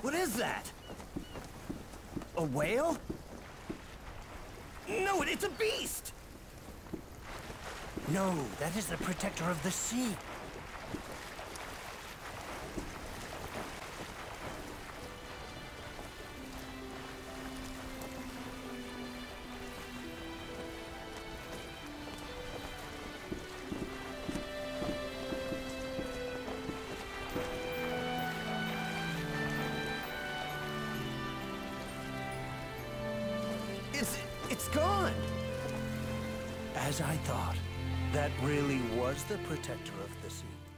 What is that? A whale? No, it's a beast! No, that is the protector of the sea. It's gone! As I thought, that really was the protector of the sea.